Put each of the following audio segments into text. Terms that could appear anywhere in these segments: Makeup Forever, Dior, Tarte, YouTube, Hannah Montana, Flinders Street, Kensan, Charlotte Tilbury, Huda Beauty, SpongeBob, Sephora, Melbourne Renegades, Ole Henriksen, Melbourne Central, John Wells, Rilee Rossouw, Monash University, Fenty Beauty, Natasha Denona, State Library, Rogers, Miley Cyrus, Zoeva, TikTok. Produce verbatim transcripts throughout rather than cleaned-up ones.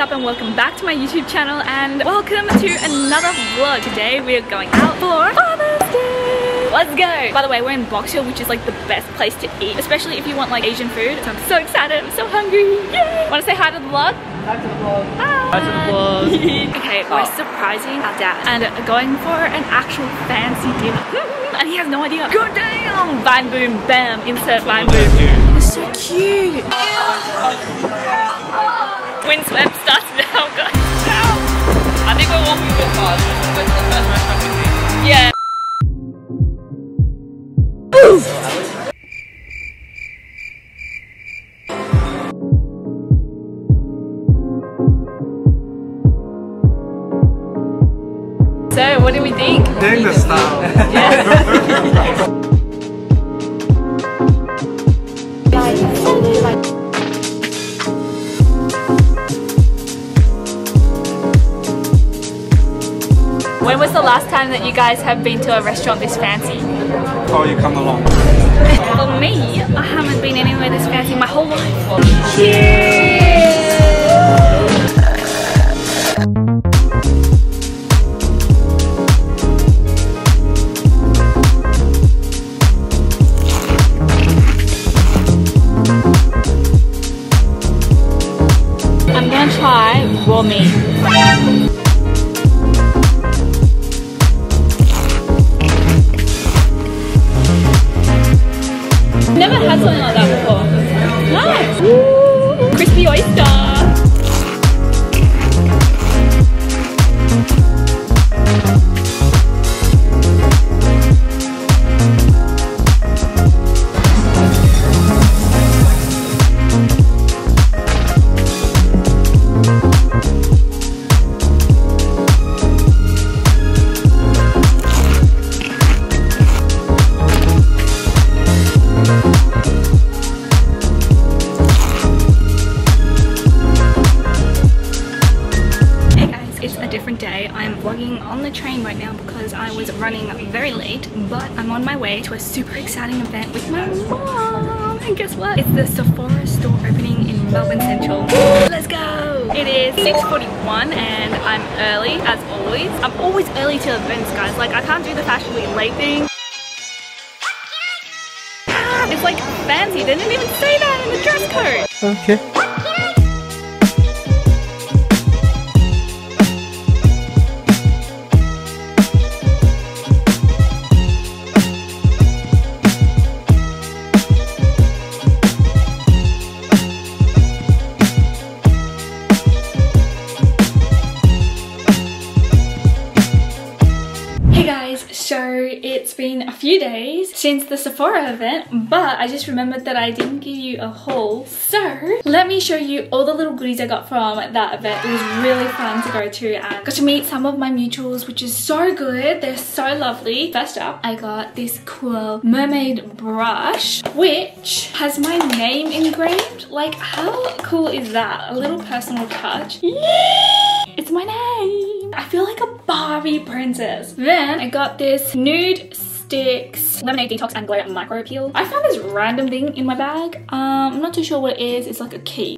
up and welcome back to my YouTube channel and welcome to another vlog. Today we are going out for Father's Day. Let's go. By the way, we're in Box Hill, which is like the best place to eat, especially if you want like Asian food. So I'm so excited. I'm so hungry. Yay! Want to say hi to the vlog? Hi to the vlog. Hi. Hi to the vlog. Okay, oh. We're surprising our dad and going for an actual fancy dinner. And he has no idea. Good damn! Vine boom bam. Insert vine boom. It's so cute. Windswept starts now, guys. I think we're walking real fast. This is the first restaurant we've seen. Yeah. So, what do we think? Doing the style. Yeah. When was the last time that you guys have been to a restaurant this fancy? Oh, you come along. For me, I haven't been anywhere this fancy my whole life. Cheers! For me. Never had something like that before. Nice! Woo. Crispy oyster! To a super exciting event with my mom, and guess what? It's the Sephora store opening in Melbourne Central. Let's go! It is six forty-one and I'm early as always. I'm always early to events, guys. Like, I can't do the Fashion Week late thing. Ah, it's like fancy. They didn't even say that in the dress code. Okay. It's been a few days since the Sephora event, but I just remembered that I didn't give you a haul. So let me show you all the little goodies I got from that event. It was really fun to go to and got to meet some of my mutuals, which is so good. They're so lovely. First up, I got this cool mermaid brush, which has my name engraved. Like, how cool is that? A little personal touch. Yeah! It's my name. I feel like a Barbie princess. Then I got this nude sticks, lemonade detox and glow micro peel. I found this random thing in my bag. Um, I'm not too sure what it is. It's like a key.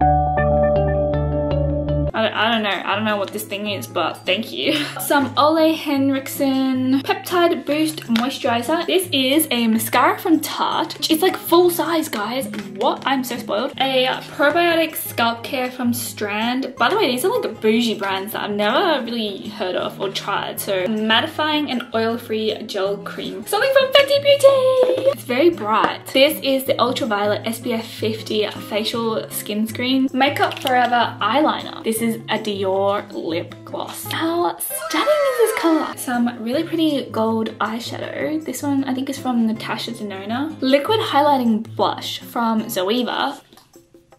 I don't, I don't know. I don't know what this thing is, but thank you. Some Ole Henriksen Peptide Boost Moisturizer. This is a mascara from Tarte, which is like full size, guys. What? I'm so spoiled. A probiotic scalp care from Strand. By the way, these are like bougie brands that I've never really heard of or tried. So, mattifying and oil-free gel cream. Something from Fenty Beauty! It's very bright. This is the Ultraviolet S P F fifty Facial Skin Screen Makeup Forever Eyeliner. This is a Dior lip gloss. How stunning is this color? Some really pretty gold eyeshadow. This one I think is from Natasha Denona. Liquid highlighting blush from Zoeva.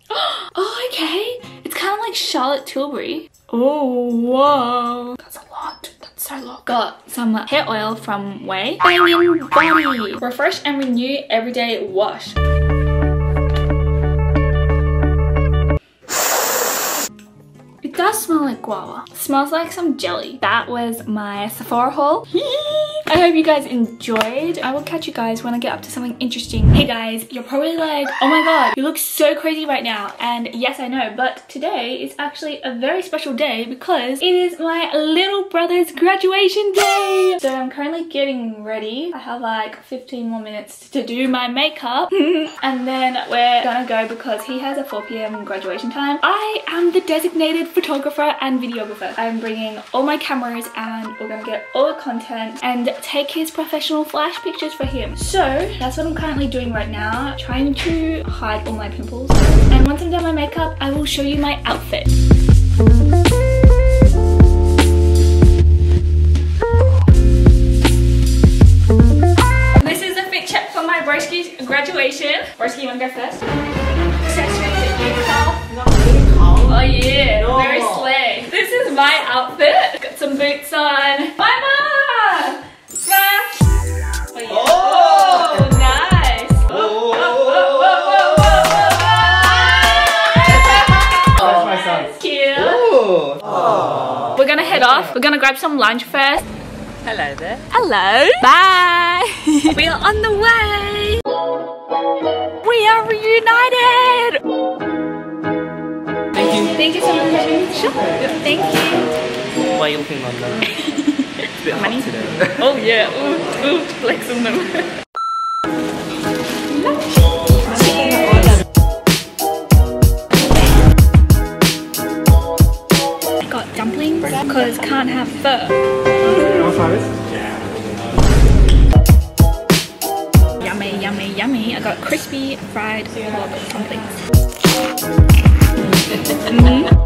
Oh, okay. It's kind of like Charlotte Tilbury. Oh, whoa. That's a lot. That's so lot. Got some hair oil from Way. Banging Body. Refresh and Renew Everyday Wash. It does smell like guava. It smells like some jelly. That was my Sephora haul. I hope you guys enjoyed. I will catch you guys when I get up to something interesting. Hey guys, you're probably like, oh my god, you look so crazy right now. And yes, I know, but today is actually a very special day because it is my little brother's graduation day. So I'm currently getting ready. I have like fifteen more minutes to do my makeup. And then we're gonna go because he has a four p m graduation time. I am the designated photographer and videographer. I'm bringing all my cameras and we're gonna get all the content and take his professional flash pictures for him. So that's what I'm currently doing right now, trying to hide all my pimples. And once I'm done my makeup, I will show you my outfit. This is the fit check for my Broski's graduation. Broski, you wanna go first? Oh yeah, no. Very slick. This is my outfit. Got some boots on. Bye bye! Smash! Oh, yeah. Oh. Oh nice! Oh, oh, oh, oh, oh, oh, oh, oh. That's my son. Cute. Ooh. Oh. We're gonna head off. We're gonna grab some lunch first. Hello there. Hello. Bye. We are on the way. We are reunited. Thank you. Thank you so much. Sure. Thank you. Why are you looking like that? It's a bit money. Oh yeah, ooh, ooh, flex on them. I got dumplings because can't have fur. Yeah. Yummy, yummy, yummy. I got crispy fried pork dumplings. Mm-hmm.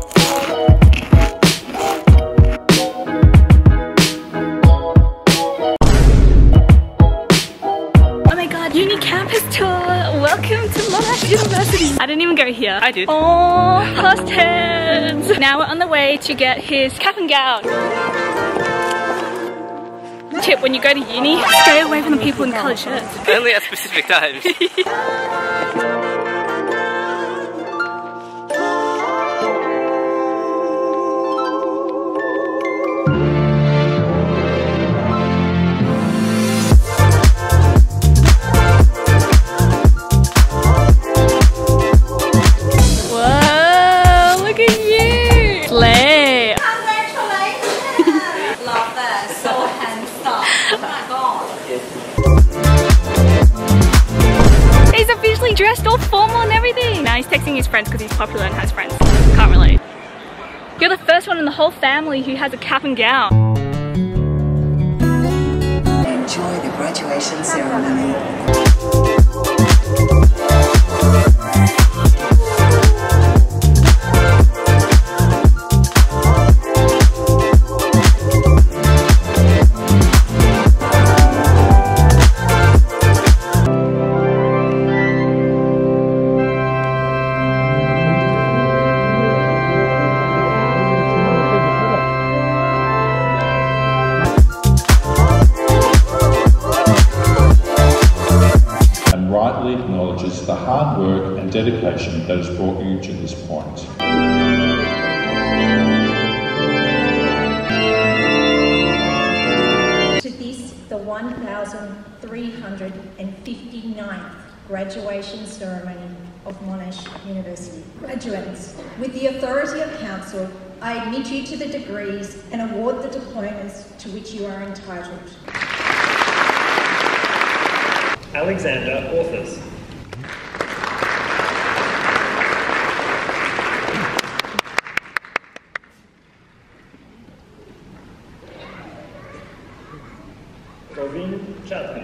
Welcome to Monash University. I didn't even go here. I did. Oh, lost hands. Now we're on the way to get his cap and gown. Tip, when you go to uni, stay away from the people in coloured shirts. Only at specific times. Dressed all formal and everything. Now he's texting his friends because he's popular and has friends. Can't relate. You're the first one in the whole family who has a cap and gown. Enjoy the graduation ceremony. The hard work and dedication that has brought you to this point. To this, the one thousand three hundred fifty-ninth graduation ceremony of Monash University. Graduates, with the authority of council, I admit you to the degrees and award the diplomas to which you are entitled. Alexander Authors. Tarte.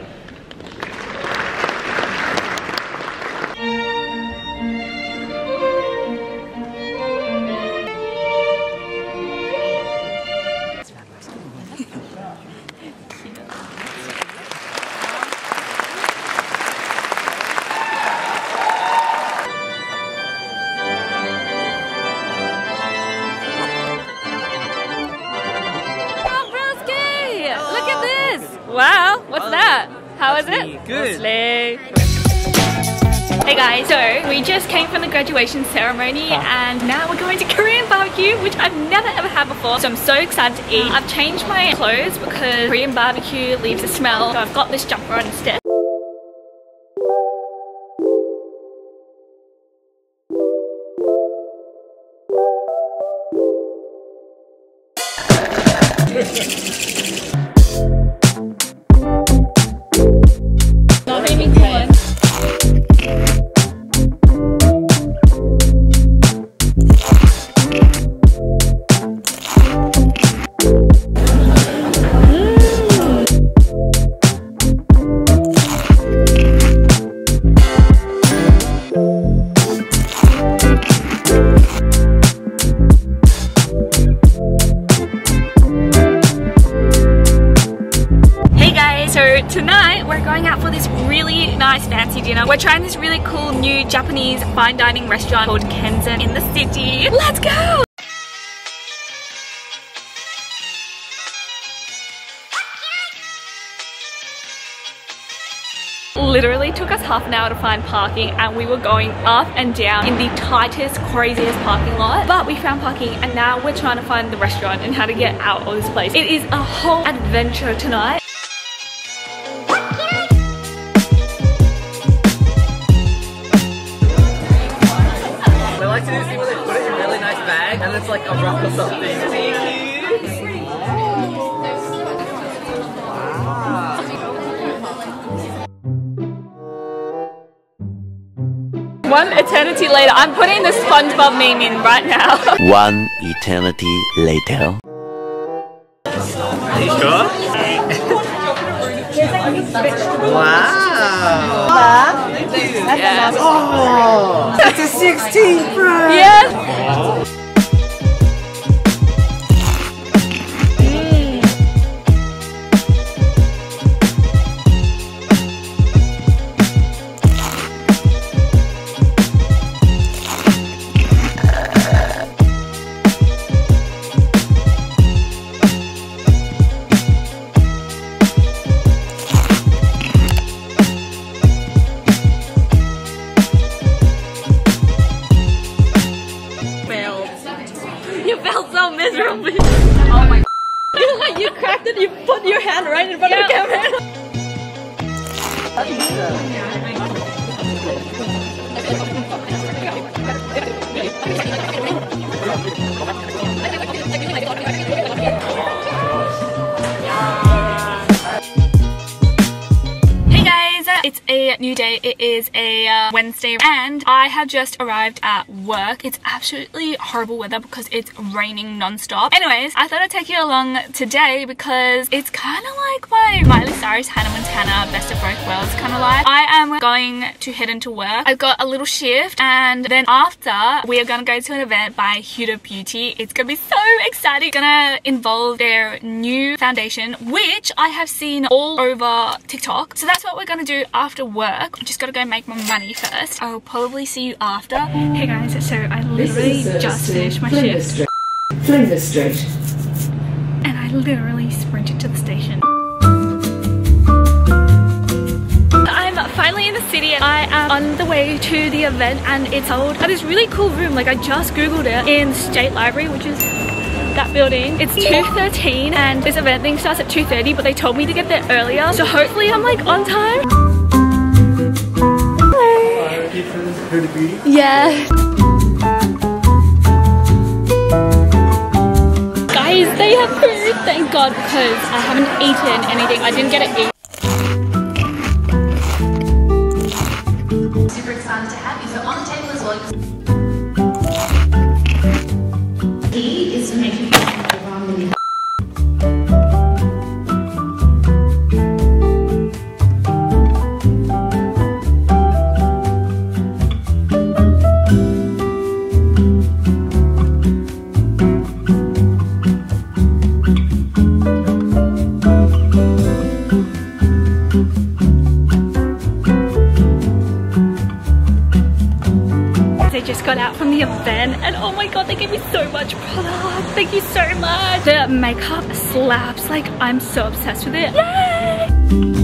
Wow, what's oh, that? How is it? Good. Lovely. Hey guys, so we just came from the graduation ceremony and now we're going to Korean barbecue, which I've never ever had before, so I'm so excited to eat. I've changed my clothes because Korean barbecue leaves a smell, so I've got this jumper on instead. We're trying this really cool new Japanese fine dining restaurant called Kensan in the city. Let's go! Literally took us half an hour to find parking, and we were going up and down in the tightest, craziest parking lot. But we found parking and now we're trying to find the restaurant and how to get out of this place. It is a whole adventure tonight. And it's like a rock or something. Thank you. Wow. One eternity later. I'm putting the SpongeBob meme in right now. One eternity later. Are you sure? Wow. Wow. Thank you. Yes. Oh, that's a sixteenth, bro. Yes. Wow. New day. It is a uh, Wednesday and I have just arrived at work. It's absolutely horrible weather because it's raining non-stop. Anyways, I thought I'd take you along today because it's kind of like my Miley Cyrus, Hannah Montana, best of both worlds kind of life. I am going to head into work. I've got a little shift and then after we are going to go to an event by Huda Beauty. It's going to be so exciting. It's going to involve their new foundation, which I have seen all over TikTok. So that's what we're going to do after work. I just gotta go make my money first. I'll probably see you after. Hey guys, so I literally just finished my shift. Flinders Street. And I literally sprinted to the station. I'm finally in the city and I am on the way to the event, and it's held at this really cool room. Like, I just googled it, in State Library, which is that building. It's two thirteen and this event thing starts at two thirty, but they told me to get there earlier, so hopefully I'm like on time. Huda Beauty? Yeah. Guys, they have food, thank God, because I haven't eaten anything. I didn't get to eat. Super excited to have you. So on the table as well. He is making the ramen. Out from the event and oh my god, they gave me so much product. Thank you so much. The makeup slaps, like I'm so obsessed with it. Yay!